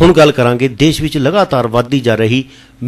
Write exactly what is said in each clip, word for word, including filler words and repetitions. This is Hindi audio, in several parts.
ਹੁਣ ਗੱਲ ਕਰਾਂਗੇ ਦੇਸ਼ ਵਿੱਚ ਲਗਾਤਾਰ ਵਧਦੀ ਜਾ ਰਹੀ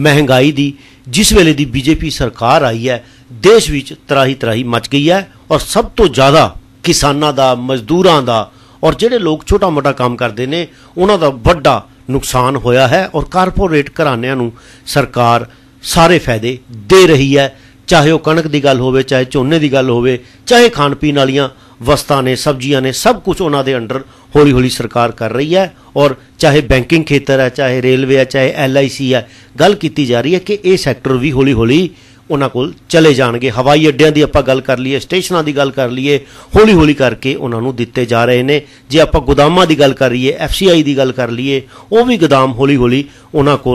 ਮਹਿੰਗਾਈ ਦੀ। ਜਿਸ ਵੇਲੇ ਦੀ ਬੀਜੇਪੀ ਸਰਕਾਰ ਆਈ ਹੈ ਦੇਸ਼ ਵਿੱਚ ਤਰਾਹੀ ਤਰਾਹੀ ਮਚ ਗਈ ਹੈ ਔਰ ਸਭ ਤੋਂ ਜ਼ਿਆਦਾ ਕਿਸਾਨਾਂ ਦਾ, ਮਜ਼ਦੂਰਾਂ ਦਾ ਔਰ ਜਿਹੜੇ ਲੋਕ ਛੋਟਾ ਮੋਟਾ ਕੰਮ ਕਰਦੇ ਨੇ ਉਹਨਾਂ ਦਾ ਵੱਡਾ ਨੁਕਸਾਨ ਹੋਇਆ ਹੈ। ਔਰ ਕਾਰਪੋਰੇਟ ਘਰਾਣਿਆਂ ਨੂੰ ਸਰਕਾਰ ਸਾਰੇ ਫਾਇਦੇ ਦੇ ਰਹੀ ਹੈ, ਚਾਹੇ ਉਹ ਕਣਕ ਦੀ ਗੱਲ ਹੋਵੇ, ਚਾਹੇ ਝੋਨੇ ਦੀ ਗੱਲ ਹੋਵੇ, ਚਾਹੇ ਖਾਣ ਪੀਣ ਵਾਲੀਆਂ वस्तां ने, सब्जियां ने, सब कुछ उन्होंने अंडर हौली हौली सरकार कर रही है। और चाहे बैंकिंग खेतर है, चाहे रेलवे है, चाहे एल आई सी है, गल की जा रही है कि ये सैक्टर भी हौली हौली उन्होंने को चले जाएंगे। हवाई अड्डिया की आप गल कर लीए, स्टेशनों की गल कर लीए, हौली हौली करके उन्होंने दिते जा रहे हैं। जे आप गोदामों की गल करिए, एफ सी आई की गल कर लीए, वो भी गोदाम हौली हौली उन्होंने को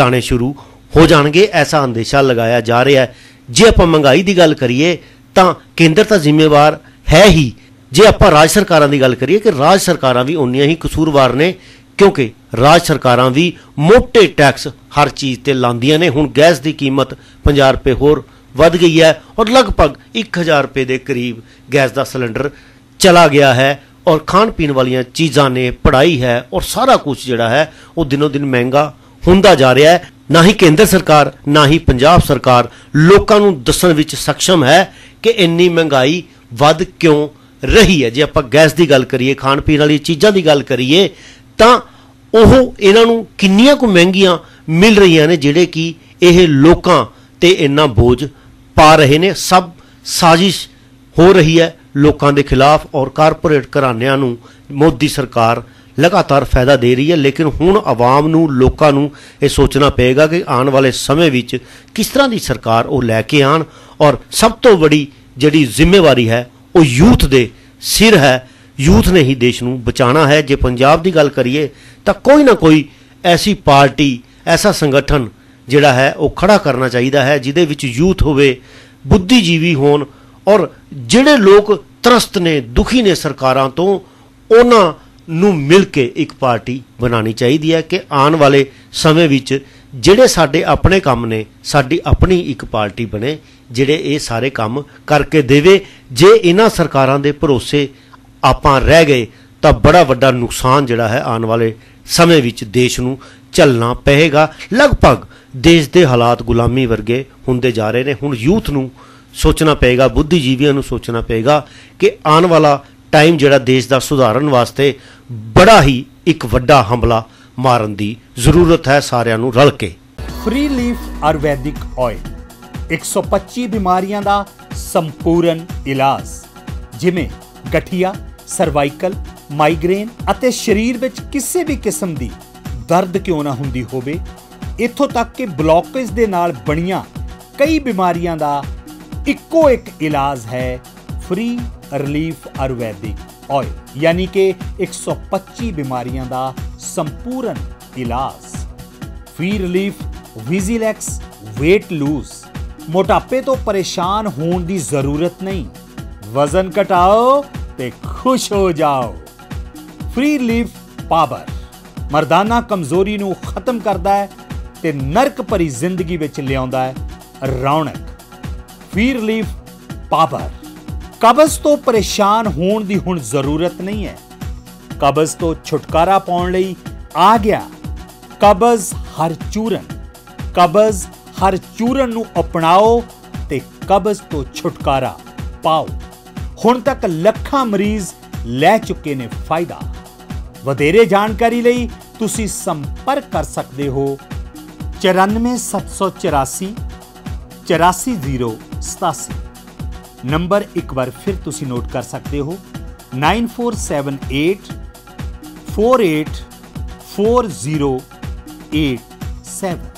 जाने शुरू हो जाएंगे, ऐसा अंदेशा लगाया जा रहा है। जे आप महंगाई की गल करिए तो केंद्र तो जिम्मेवार है ही, जे आप राज सरकारां दी गल करिए कि राज सरकारां भी उन्नियां ही कसूरवार ने, क्योंकि राज सरकारां भी मोटे टैक्स हर चीज़ ते लांदियां ने। हुण गैस दी कीमत पचास रुपए होर वध गई है और लगभग एक हज़ार रुपए के करीब गैस का सिलेंडर चला गया है। और खाण पीण वाली चीज़ां ने, पढ़ाई है और सारा कुछ जिहड़ा है वो दिनों दिन महंगा हुंदा जा रहा है। ना ही केंद्र सरकार ना ही पंजाब सरकार लोकां नूं दस्सण विच सक्षम है कि इन्नी महंगाई वध क्यों रही है। जे आप गैस की गल करिए, खाण पीण वाली चीज़ों की गल करिए तो वह इन्हों किन्नियां को महंगियां मिल रही ने, जिहड़े कि यह लोगों ते इन्ना बोझ पा रहे ने। सब साजिश हो रही है लोगों के खिलाफ और कारपोरेट घराणियां नूं मोदी सरकार लगातार फायदा दे रही है। लेकिन हुण आवाम नूं, लोकां नूं ये सोचना पेगा कि आने वाले समय विच किस तरह की सरकार वो लैके आन। और सब तो बड़ी जिहड़ी जिम्मेवारी है वो यूथ दे सिर है, यूथ ने ही देश नूं बचाना है। जे पंजाब दी गल करिए तो कोई ना कोई ऐसी पार्टी, ऐसा संगठन जिहड़ा है वो खड़ा करना चाहिए है जिहदे विच यूथ होवे, बुद्धिजीवी होण और जिहड़े लोग त्रस्त ने, दुखी ने सरकारां तो, उन्हां नूं मिल के एक पार्टी बनानी चाहिए है कि आने वाले समय विच जिहड़े साडे अपने काम ने, साडी अपनी एक पार्टी बने जिहड़े ये सारे काम करके देवे। जे इन्हां सरकारां दे भरोसे आपां रह गए तो बड़ा वड्डा नुकसान जिहड़ा है आने वाले समय विच देश नूं झलना पएगा। लगभग देश दे हालात गुलामी वर्गे हुंदे जा रहे ने। हुण यूथ नूं सोचना पएगा, बुद्धिजीवियां नूं सोचना पएगा कि आने वाला टाइम जिहड़ा देश दा सुधारन वास्ते बड़ा ही एक वड्डा हमला मारन दी जरूरत है सारियां नूं रल के। फ्री लीफ आयुर्वैदिक ऑयल एक सौ पच्चीस बीमारियां दा संपूर्ण इलाज, जिमें गठिया, सर्वाइकल, माइग्रेन अते शरीर विच किसी भी किस्म दी दर्द क्यों ना हुंदी होवे, इत्थों तक कि ब्लॉकेज दे नाल बनियां कई बीमारियां दा इक्को एक इलाज है फ्री रिलीफ आयुर्वैदिक ऑयल, यानी कि एक सौ पच्चीस बीमारियां दा संपूर्ण इलाज। फ्री रिलीफ विजिलैक्स वेट लूज, मोटापे तो परेशान होने की जरूरत नहीं, वजन घटाओ ते खुश हो जाओ। फ्री लीफ पावर मर्दाना कमजोरी नू खत्म करता है ते नरक भरी जिंदगी विच लियाउंदा है रौनक। फ्री रिलीफ पावर कब्ज तो परेशान होने की हुण जरूरत नहीं है, कब्ज तो छुटकारा पाउण लई आ गया कब्ज हर चूरन। कब्ज हर चूरन नू अपनाओ ते कब्ज तो छुटकारा पाओ। हुण तक लखां मरीज लै चुके ने फायदा। वधेरे जानकारी लई तुसी संपर्क कर सकते हो चौरानवे सत्त सौ चौरासी चौरासी जीरो सतासी। नंबर एक बार फिर तुसी नोट कर सकते हो nine four seven eight four eight four zero eight seven.